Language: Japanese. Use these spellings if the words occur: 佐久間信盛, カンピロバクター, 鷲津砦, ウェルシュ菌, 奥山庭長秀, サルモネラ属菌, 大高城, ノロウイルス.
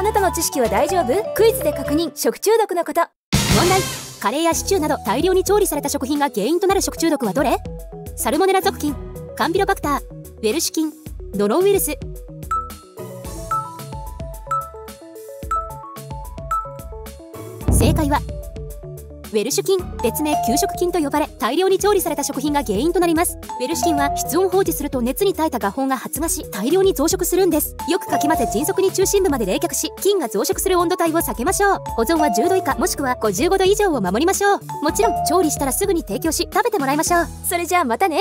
あなたの知識は大丈夫？クイズで確認。食中毒のこと。問題。カレーやシチューなど大量に調理された食品が原因となる食中毒はどれ？サルモネラ属菌、カンピロバクター、ウェルシュ菌、ノロウイルス。正解はウェルシュ菌、別名給食菌と呼ばれ、大量に調理された食品が原因となります。ウェルシュ菌は室温放置すると熱に耐えた芽胞が発芽し、大量に増殖するんです。よくかき混ぜ、迅速に中心部まで冷却し、菌が増殖する温度帯を避けましょう。保存は10度以下もしくは55度以上を守りましょう。もちろん調理したらすぐに提供し、食べてもらいましょう。それじゃあまたね。